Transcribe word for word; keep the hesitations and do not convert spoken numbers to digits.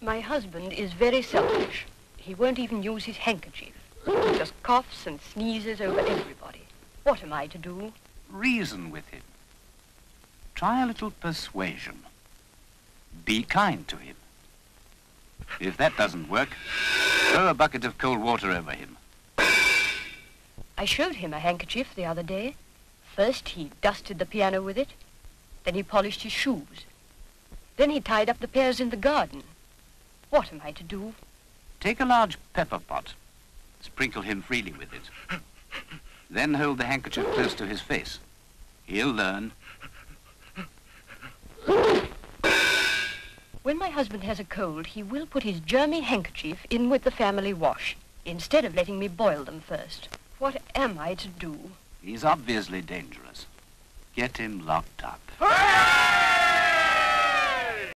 My husband is very selfish. He won't even use his handkerchief. He just coughs and sneezes over everybody. What am I to do? Reason with him. Try a little persuasion. Be kind to him. If that doesn't work, throw a bucket of cold water over him. I showed him a handkerchief the other day. First he dusted the piano with it. Then he polished his shoes. Then he tied up the pears in the garden. What am I to do? Take a large pepper pot. Sprinkle him freely with it. Then hold the handkerchief close to his face. He'll learn. When my husband has a cold, he will put his germy handkerchief in with the family wash, instead of letting me boil them first. What am I to do? He's obviously dangerous. Get him locked up.